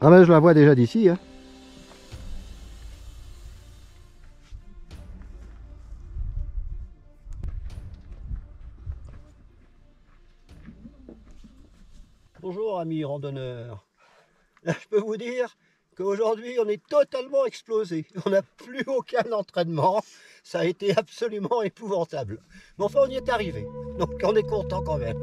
Ah ben je la vois déjà d'ici, hein. Bonjour amis randonneurs. Là, je peux vous dire qu'aujourd'hui on est totalement explosé. On n'a plus aucun entraînement. Ça a été absolument épouvantable. Mais enfin on y est arrivé. Donc on est content quand même.